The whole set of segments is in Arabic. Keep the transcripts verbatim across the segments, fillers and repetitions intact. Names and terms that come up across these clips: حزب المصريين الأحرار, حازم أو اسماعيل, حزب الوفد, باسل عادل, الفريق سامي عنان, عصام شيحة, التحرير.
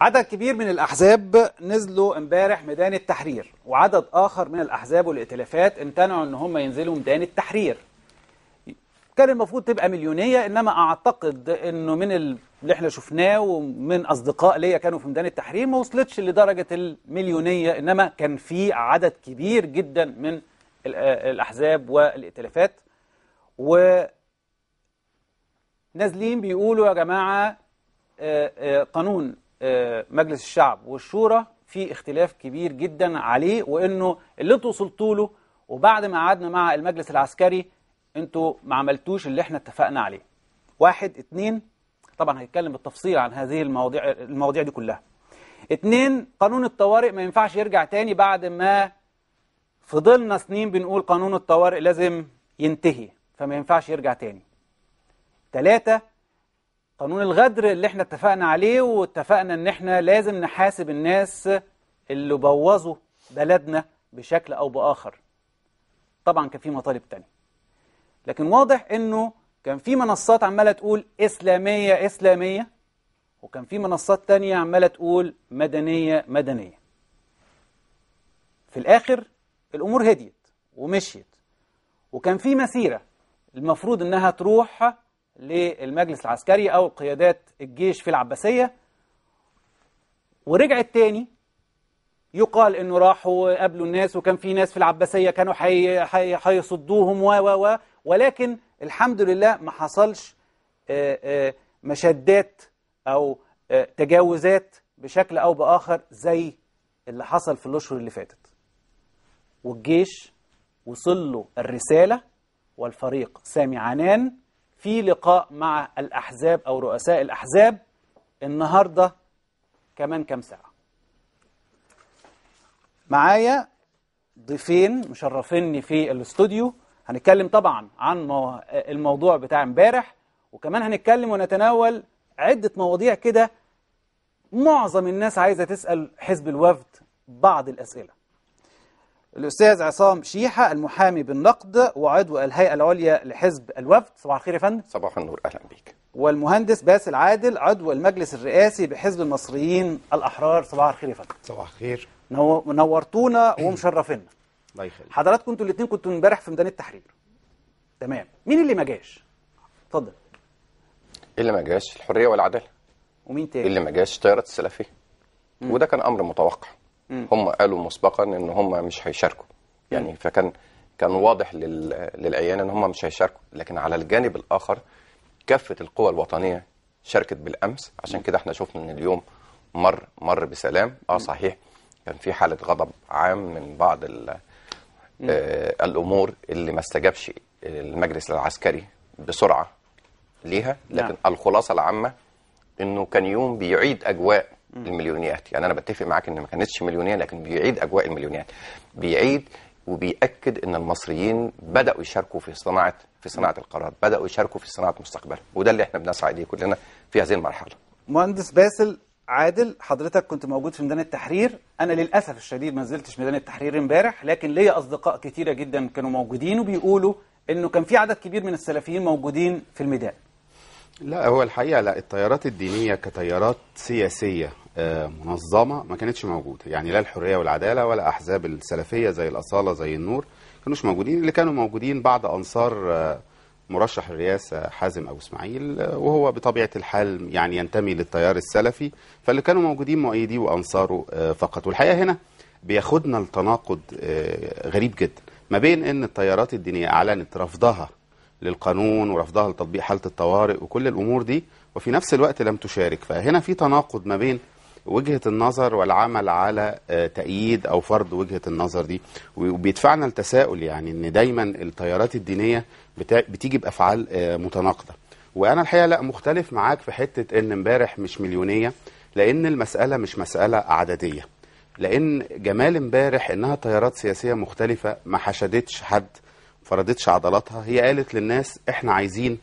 عدد كبير من الأحزاب نزلوا امبارح ميدان التحرير، وعدد آخر من الأحزاب والائتلافات امتنعوا إن هم ينزلوا ميدان التحرير. كان المفروض تبقى مليونية، إنما أعتقد إنه من اللي إحنا شفناه ومن أصدقاء ليا كانوا في ميدان التحرير ما وصلتش لدرجة المليونية، إنما كان في عدد كبير جدا من الأحزاب والائتلافات ونازلين بيقولوا يا جماعة قانون مجلس الشعب والشورى في اختلاف كبير جدا عليه، وانه اللي انتوا وصلتوا له وبعد ما قعدنا مع المجلس العسكري انتوا ما عملتوش اللي احنا اتفقنا عليه. واحد، اتنين، طبعا هيتكلم بالتفصيل عن هذه المواضيع المواضيع دي كلها. اتنين، قانون الطوارئ ما ينفعش يرجع تاني بعد ما فضلنا سنين بنقول قانون الطوارئ لازم ينتهي، فما ينفعش يرجع تاني. تلاتة، قانون الغدر اللي احنا اتفقنا عليه واتفقنا ان احنا لازم نحاسب الناس اللي بوظوا بلدنا بشكل او باخر. طبعا كان في مطالب تانية، لكن واضح انه كان في منصات عماله تقول اسلاميه اسلاميه، وكان في منصات تانية عماله تقول مدنيه مدنيه. في الاخر الامور هديت ومشيت، وكان في مسيره المفروض انها تروح للمجلس العسكري أو قيادات الجيش في العباسية، ورجعت تاني. يقال إنه راحوا قابلوا الناس وكان في ناس في العباسية كانوا حي حي حيصدوهم و و و ولكن الحمد لله ما حصلش مشادات أو تجاوزات بشكل أو بآخر زي اللي حصل في الأشهر اللي فاتت. والجيش وصل له الرسالة، والفريق سامي عنان في لقاء مع الأحزاب أو رؤساء الأحزاب النهاردة كمان كام ساعة. معايا ضيفين مشرفيني في الاستوديو، هنتكلم طبعا عن الموضوع بتاع امبارح، وكمان هنتكلم ونتناول عدة مواضيع كده معظم الناس عايزة تسأل حزب الوفد بعض الأسئلة. الأستاذ عصام شيحة المحامي بالنقد وعضو الهيئة العليا لحزب الوفد، صباح الخير يا فندم. صباح النور، أهلا بيك. والمهندس باسل عادل عضو المجلس الرئاسي بحزب المصريين الأحرار، صباح الخير يا فندم. صباح الخير، نورتونا ومشرفينا. الله يخليك. حضراتكم انتوا الاثنين كنتوا امبارح في ميدان التحرير، تمام. مين اللي ما جاش؟ اتفضل. اللي ما جاش الحرية والعدالة. ومين تاني؟ اللي ما جاش طيارة السلفية، وده كان أمر متوقع. هم قالوا مسبقا ان هم مش هيشاركوا، يعني فكان كان واضح للعيان ان هم مش هيشاركوا، لكن على الجانب الاخر كافه القوى الوطنيه شاركت بالامس، عشان كده احنا شفنا ان اليوم مر مر بسلام. اه صحيح كان في حاله غضب عام من بعض الامور اللي ما استجابش المجلس العسكري بسرعه ليها، لكن الخلاصه العامه انه كان يوم بيعيد اجواء المليونيات. يعني أنا بتفق معاك إن ما كانتش مليونية، لكن بيعيد أجواء المليونيات، بيعيد وبيأكد إن المصريين بدأوا يشاركوا في صناعة في صناعة القرار، بدأوا يشاركوا في صناعة مستقبلها، وده اللي إحنا بنسعى إليه كلنا في هذه المرحلة. مهندس باسل عادل، حضرتك كنت موجود في ميدان التحرير. أنا للأسف الشديد ما نزلتش ميدان التحرير امبارح، لكن ليا أصدقاء كتيرة جدا كانوا موجودين وبيقولوا إنه كان في عدد كبير من السلفيين موجودين في الميدان. لا، هو الحقيقة لا، التيارات الدينية كتيارات سياسية منظمة ما كانتش موجودة، يعني لا الحرية والعدالة ولا أحزاب السلفية زي الأصالة زي النور كانوش موجودين. اللي كانوا موجودين بعض أنصار مرشح الرئاسة حازم أو اسماعيل، وهو بطبيعة الحال يعني ينتمي للتيار السلفي، فاللي كانوا موجودين مؤيديه وأنصاره فقط. والحقيقة هنا بياخدنا التناقض غريب جدا ما بين أن التيارات الدينية أعلنت رفضها للقانون ورفضها لتطبيق حالة الطوارئ وكل الأمور دي، وفي نفس الوقت لم تشارك. فهنا في تناقض ما بين وجهة النظر والعمل على تأييد أو فرض وجهة النظر دي، وبيدفعنا لتساؤل، يعني أن دايما التيارات الدينية بتيجي بأفعال متناقضة. وأنا الحقيقة لا، مختلف معاك في حتة أن امبارح مش مليونية، لأن المسألة مش مسألة عددية، لأن جمال امبارح أنها تيارات سياسية مختلفة ما حشدتش حد، فردتش عضلاتها. هي قالت للناس احنا عايزين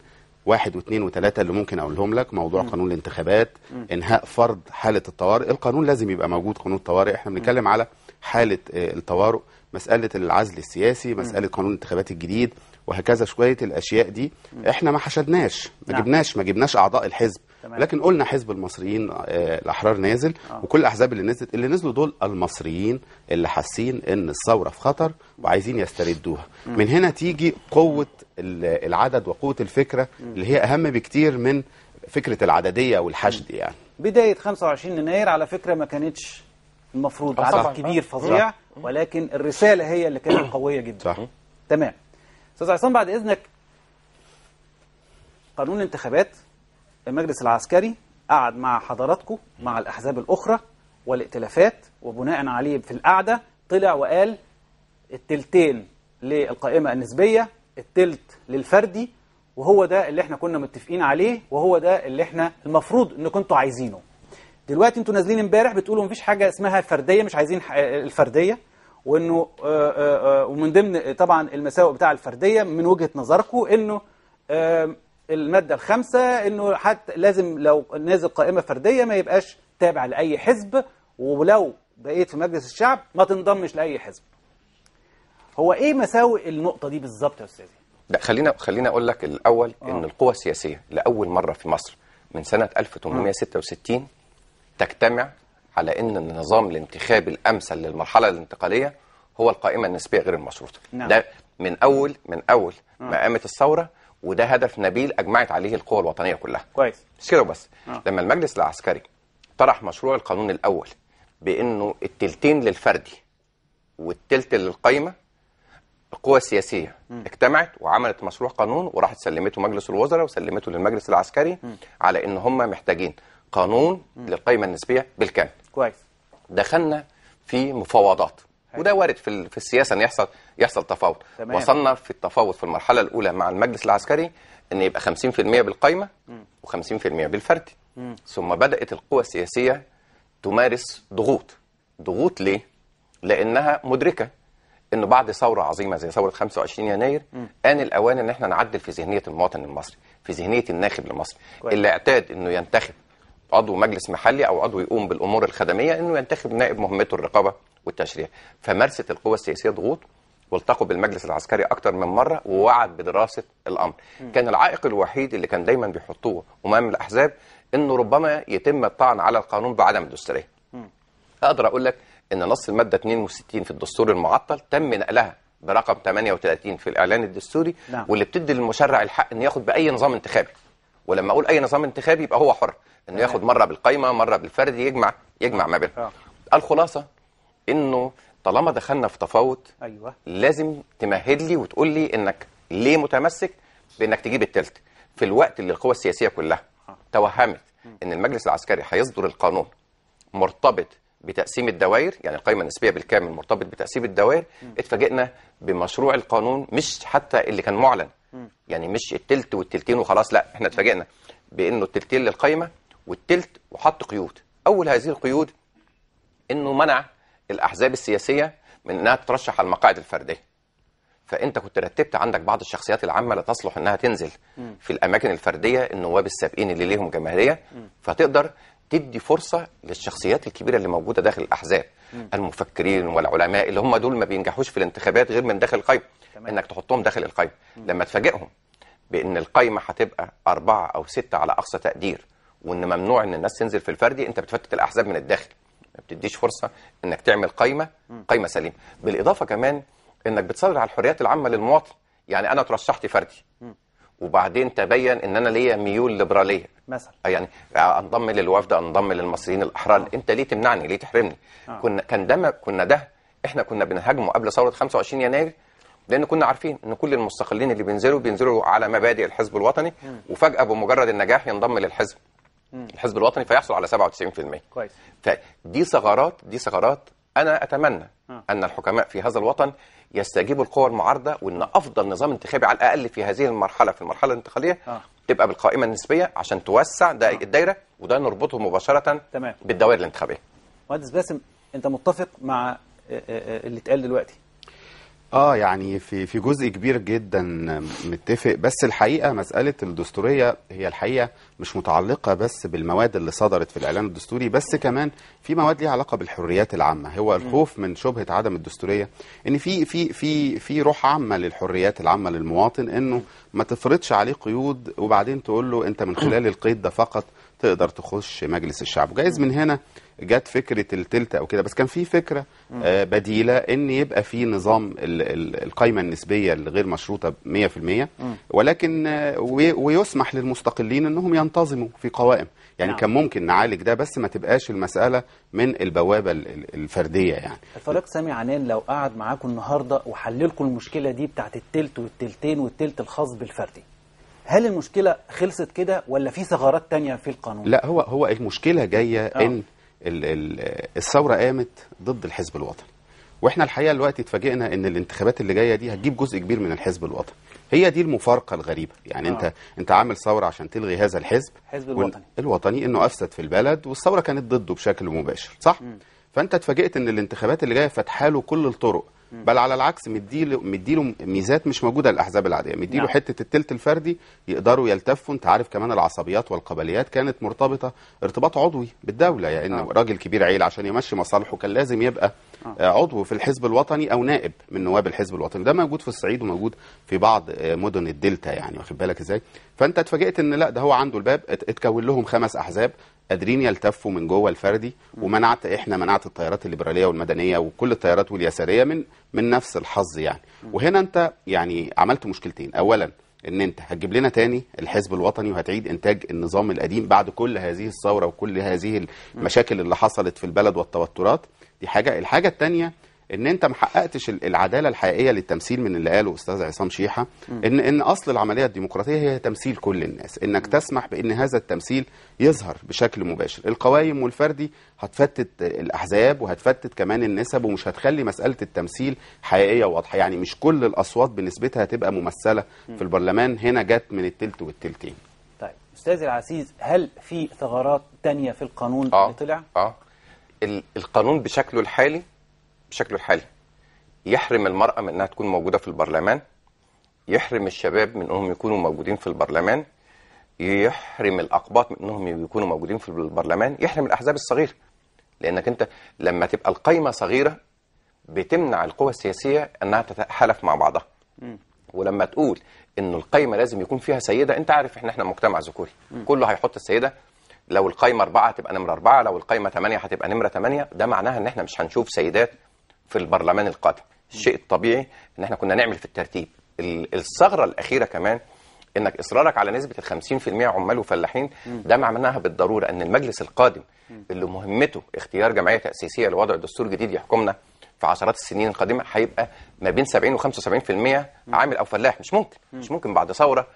واحد واثنين وثلاثة اللي ممكن اقولهم لك، موضوع م. قانون الانتخابات، م. انهاء فرض حالة الطوارئ. القانون لازم يبقى موجود، قانون الطوارئ. احنا بنتكلم على حالة الطوارئ، مسألة العزل السياسي، مسألة م. قانون الانتخابات الجديد، وهكذا شوية الاشياء دي احنا ما حشدناش، ما جبناش ما جبناش اعضاء الحزب، لكن قلنا حزب المصريين الأحرار نازل، وكل الأحزاب اللي نزلت اللي نزلوا دول المصريين اللي حاسين إن الثورة في خطر وعايزين يستردوها. من هنا تيجي قوة العدد وقوة الفكرة اللي هي أهم بكتير من فكرة العددية والحشد. يعني بداية خمسة وعشرين يناير على فكرة ما كانتش المفروض عدد كبير فظيع، ولكن الرسالة هي اللي كانت قوية جدا. صح. تمام. أستاذ عصام بعد إذنك، قانون الانتخابات المجلس العسكري قعد مع حضراتكم مع الأحزاب الأخرى والائتلافات، وبناء عليه في القعدة طلع وقال التلتين للقائمة النسبية، التلت للفردي، وهو ده اللي احنا كنا متفقين عليه، وهو ده اللي احنا المفروض ان كنتوا عايزينه. دلوقتي انتوا نازلين امبارح بتقولوا مفيش حاجة اسمها فردية، مش عايزين الفردية، وانه آآ آآ ومن ضمن طبعا المساوئ بتاع الفردية من وجهة نظركم انه المادة الخامسة، انه حتى لازم لو نازل قائمة فردية ما يبقاش تابع لأي حزب، ولو بقيت في مجلس الشعب ما تنضمش لأي حزب. هو ايه مساوئ النقطة دي بالظبط يا استاذي؟ لا خلينا خلينا اقول لك الاول آه. ان القوى السياسية لأول مرة في مصر من سنة ألف وثمانمائة وستة وستين آه. تجتمع على ان النظام الانتخابي الامثل للمرحلة الانتقالية هو القائمة النسبية غير المشروطة. نعم. ده من اول من اول آه. ما قامت الثورة، وده هدف نبيل اجمعت عليه القوى الوطنيه كلها. كويس. سيره بس آه. لما المجلس العسكري طرح مشروع القانون الاول بانه التلتين للفردي والتلت للقايمه، القوى السياسيه م. اجتمعت وعملت مشروع قانون وراحت سلمته مجلس الوزراء وسلمته للمجلس العسكري م. على ان هم محتاجين قانون م. للقايمه النسبيه بالكامل. كويس. دخلنا في مفاوضات، وده وارد في في السياسه ان يحصل يحصل تفاوض. تمام. وصلنا في التفاوض في المرحله الاولى مع المجلس العسكري ان يبقى خمسين في المية بالقايمه وخمسين في المية بالفردي. م. ثم بدات القوى السياسيه تمارس ضغوط. ضغوط ليه؟ لانها مدركه انه بعد ثوره عظيمه زي ثوره خمسة وعشرين يناير م. ان الاوان ان احنا نعدل في ذهنيه المواطن المصري، في ذهنيه الناخب المصري اللي اعتاد انه ينتخب عضو مجلس محلي او عضو يقوم بالامور الخدميه، انه ينتخب نائب مهمته الرقابه والتشريع. فمارست القوى السياسيه ضغوط، والتقوا بالمجلس العسكري اكتر من مره، ووعد بدراسه الامر. م. كان العائق الوحيد اللي كان دايما بيحطوه امام الاحزاب انه ربما يتم الطعن على القانون بعدم الدستوريه. اقدر اقول لك ان نص الماده اثنين وستين في الدستور المعطل تم نقلها برقم ثمانية وثلاثين في الاعلان الدستوري، نعم. واللي بتدي للمشرع الحق انه ياخد باي نظام انتخابي، ولما اقول اي نظام انتخابي يبقى هو حر انه ياخد مره بالقايمه مره بالفردي، يجمع يجمع ما بين. الخلاصه انه طالما دخلنا في تفاوض، ايوه، لازم تمهد لي وتقول لي انك ليه متمسك بانك تجيب التلت في الوقت اللي القوى السياسيه كلها أه. توهمت م. ان المجلس العسكري هيصدر القانون مرتبط بتقسيم الدوائر، يعني القائمه النسبيه بالكامل مرتبط بتقسيم الدوائر. م. اتفاجئنا بمشروع القانون مش حتى اللي كان معلن، م. يعني مش التلت والتلتين وخلاص، لا احنا اتفاجئنا بانه التلتين للقائمه والتلت، وحط قيود. اول هذه القيود انه منع الأحزاب السياسية من أنها تترشح على المقاعد الفردية. فأنت كنت رتبت عندك بعض الشخصيات العامة لا تصلح أنها تنزل م. في الأماكن الفردية، النواب السابقين اللي ليهم جماهيرية، فتقدر تدي فرصة للشخصيات الكبيرة اللي موجودة داخل الأحزاب، م. المفكرين والعلماء اللي هم دول ما بينجحوش في الانتخابات غير من داخل القائمة، أنك تحطهم داخل القائمة. لما تفاجئهم بأن القائمة هتبقى أربعة أو ستة على أقصى تقدير، وأن ممنوع أن الناس تنزل في الفردي، أنت بتفتت الأحزاب من الداخل، ما بتديش فرصه انك تعمل قايمه قايمه سليمه. بالاضافه كمان انك بتصدر على الحريات العامه للمواطن، يعني انا ترشحت فردي وبعدين تبين ان انا ليا ميول ليبراليه مثلا، يعني انضم للوفد، انضم للمصريين الاحرار، آه. انت ليه تمنعني؟ ليه تحرمني؟ آه. كنا كان ده كنا ده احنا كنا بنهاجمه قبل ثوره خمسة وعشرين يناير، لان كنا عارفين ان كل المستقلين اللي بينزلوا بينزلوا على مبادئ الحزب الوطني، م. وفجاه بمجرد النجاح ينضم للحزب الحزب الوطني فيحصل على سبعة وتسعين في المية. كويس. فدي ثغرات دي ثغرات انا اتمنى آه. ان الحكماء في هذا الوطن يستجيبوا القوى المعارضه، وان افضل نظام انتخابي على الاقل في هذه المرحله في المرحله الانتقاليه آه. تبقى بالقائمه النسبيه عشان توسع ده آه. الدايره، وده نربطه مباشره تمام. بالدوائر الانتخابيه. مهندس باسم، انت متفق مع اللي اتقال دلوقتي؟ اه يعني في في جزء كبير جدا متفق، بس الحقيقه مساله الدستوريه هي الحقيقه مش متعلقه بس بالمواد اللي صدرت في الاعلان الدستوري، بس كمان في مواد ليها علاقه بالحريات العامه. هو الخوف من شبهه عدم الدستوريه ان في في في في روح عامه للحريات العامه للمواطن، انه ما تفرضش عليه قيود وبعدين تقول له انت من خلال القيد ده فقط تقدر تخش مجلس الشعب. وجايز من هنا جت فكره التلت او كده، بس كان في فكره آه بديله ان يبقى في نظام القايمه النسبيه الغير مشروطه مية في المية، ولكن آه ويسمح للمستقلين انهم ينتظموا في قوائم. يعني نعم. كان ممكن نعالج ده، بس ما تبقاش المساله من البوابه الفرديه. يعني الفريق سامي عنان لو قعد معاكم النهارده وحللكم المشكله دي بتاعت التلت والتلتين والتلت الخاص بالفردي، هل المشكله خلصت كده ولا في ثغرات تانية في القانون؟ لا، هو هو المشكله جايه أوه. ان الثورة قامت ضد الحزب الوطني، واحنا الحقيقة دلوقتي اتفاجئنا ان الانتخابات اللي جاية دي هتجيب جزء كبير من الحزب الوطني. هي دي المفارقة الغريبة، يعني آه. انت انت عامل ثورة عشان تلغي هذا الحزب الحزب الوطني الوطني انه افسد في البلد، والثورة كانت ضده بشكل مباشر، صح؟ م. فانت اتفاجئت ان الانتخابات اللي جاية فاتحه له كل الطرق، م. بل على العكس مديله مديله ميزات مش موجودة للأحزاب العادية، مديله نعم. حتة التلت الفردي يقدروا يلتفوا. انت عارف كمان العصبيات والقبليات كانت مرتبطة ارتباط عضوي بالدولة، يعني آه. راجل كبير عيلة عشان يمشي مصالحه كان لازم يبقى آه. عضو في الحزب الوطني أو نائب من نواب الحزب الوطني. ده موجود في الصعيد وموجود في بعض مدن الدلتا، يعني واخد بالك ازاي؟ فأنت اتفاجئت إن لا، ده هو عنده الباب، اتكون لهم خمس أحزاب قادرين يلتفوا من جوه الفردي، ومنعت احنا منعت التيارات الليبراليه والمدنيه وكل التيارات واليساريه من من نفس الحظ يعني. وهنا انت يعني عملت مشكلتين، اولا ان انت هتجيب لنا تاني الحزب الوطني وهتعيد انتاج النظام القديم بعد كل هذه الثوره وكل هذه المشاكل اللي حصلت في البلد والتوترات دي، حاجه. الحاجه الثانيه ان انت ما حققتش العداله الحقيقيه للتمثيل من اللي قاله استاذ عصام شيحة، ان ان اصل العمليه الديمقراطيه هي تمثيل كل الناس، انك م. تسمح بان هذا التمثيل يظهر بشكل مباشر. القوائم والفردي هتفتت الاحزاب وهتفتت كمان النسب، ومش هتخلي مساله التمثيل حقيقيه واضحه، يعني مش كل الاصوات بنسبتها هتبقى ممثله م. في البرلمان. هنا جت من التلت والتلتين. طيب استاذ العزيز، هل في ثغرات ثانيه في القانون آه. اللي طلع؟ اه القانون بشكله الحالي بشكله الحالي يحرم المرأة من انها تكون موجودة في البرلمان، يحرم الشباب من انهم يكونوا موجودين في البرلمان، يحرم الأقباط من انهم يكونوا موجودين في البرلمان، يحرم الأحزاب الصغيرة. لأنك انت لما تبقى القايمة صغيرة بتمنع القوى السياسية انها تتحالف مع بعضها. ولما تقول ان القايمة لازم يكون فيها سيدة، انت عارف احنا احنا مجتمع ذكوري، كله هيحط السيدة. لو القايمة أربعة هتبقى نمرة أربعة، لو القايمة ثمانية هتبقى نمرة ثمانية. ده معناها ان احنا مش هنشوف سيدات في البرلمان القادم. الشيء الطبيعي ان احنا كنا نعمل في الترتيب. الثغره الاخيره كمان انك اصرارك على نسبه ال خمسين في المية عمال وفلاحين، ده معناها بالضروره ان المجلس القادم اللي مهمته اختيار جمعيه تاسيسيه لوضع دستور جديد يحكمنا في عشرات السنين القادمه هيبقى ما بين سبعين وخمسة وسبعين في المية عامل او فلاح. مش ممكن مش ممكن بعد ثوره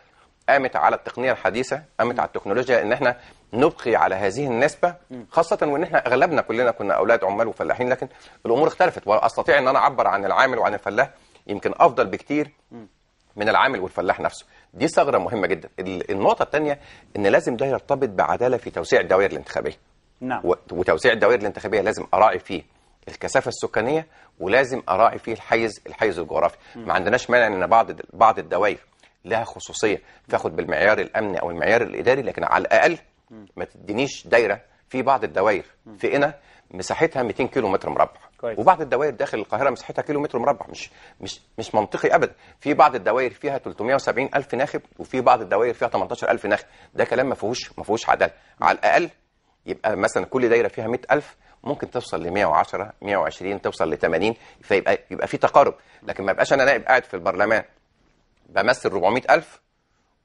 قامت على التقنيه الحديثه، قامت على التكنولوجيا، ان احنا نبقي على هذه النسبه، خاصه وان احنا اغلبنا كلنا كنا اولاد عمال وفلاحين. لكن الامور اختلفت، واستطيع ان انا اعبر عن العامل وعن الفلاح يمكن افضل بكتير من العامل والفلاح نفسه. دي ثغره مهمه جدا. النقطه الثانيه ان لازم ده يرتبط بعداله في توزيع الدوائر الانتخابيه. نعم. وتوزيع الدوائر الانتخابيه لازم اراعي فيه الكثافه السكانيه، ولازم اراعي فيه الحيز الحيز الجغرافي. ما عندناش مانع ان بعض بعض الدوائر لها خصوصيه، فاخد بالمعيار الامني او المعيار الاداري، لكن على الاقل ما تدينيش دايره في بعض الدوائر في قنا مساحتها مئتين كيلو متر مربع، وبعض الدوائر داخل القاهره مساحتها كيلو متر مربع. مش مش مش منطقي ابدا. في بعض الدوائر فيها ثلاثمية وسبعين ألف ناخب، وفي بعض الدوائر فيها تمنتاشر ألف ناخب. ده كلام ما فيهوش ما فيهوش عداله. على الاقل يبقى مثلا كل دايره فيها مئة ألف، ممكن توصل ل مية وعشرة مية وعشرين، توصل ل ثمانين، فيبقى يبقى في تقارب. لكن ما يبقاش انا نائب قاعد في البرلمان بمثل أربعمية ألف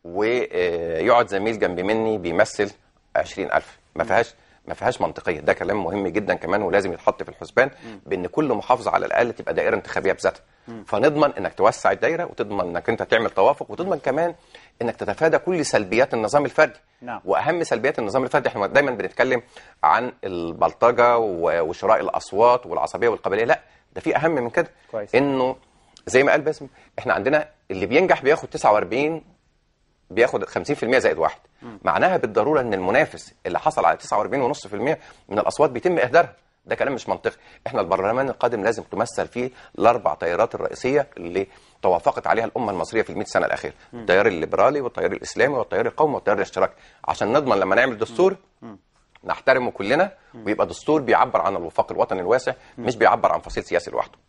ويقعد زميل جنب مني بيمثل عشرين ألف. ما فيهاش ما فيهاش منطقيه. ده كلام مهم جدا كمان، ولازم يتحط في الحسبان بان كل محافظه على الاقل تبقى دائره انتخابيه بذاتها، فنضمن انك توسع الدائره، وتضمن انك انت تعمل توافق، وتضمن كمان انك تتفادى كل سلبيات النظام الفردي. نعم. واهم سلبيات النظام الفردي احنا دايما بنتكلم عن البلطجه وشراء الاصوات والعصبيه والقبليه، لا ده في اهم من كده. كويس. انه زي ما قال باسم، احنا عندنا اللي بينجح بياخد تسعة وأربعين، بياخد خمسين في المية زائد واحد. م. معناها بالضروره ان المنافس اللي حصل على تسعة وأربعين فاصلة خمسة في المية من الاصوات بيتم اهدارها. ده كلام مش منطقي. احنا البرلمان القادم لازم تمثل فيه الاربع تيارات الرئيسيه اللي توافقت عليها الامه المصريه في المئة سنه الاخيره، التيار الليبرالي والتيار الاسلامي والتيار القومي والتيار الاشتراكي، عشان نضمن لما نعمل دستور م. م. نحترمه كلنا، ويبقى دستور بيعبر عن الوفاق الوطني الواسع، م. مش بيعبر عن فصيل سياسي لوحده.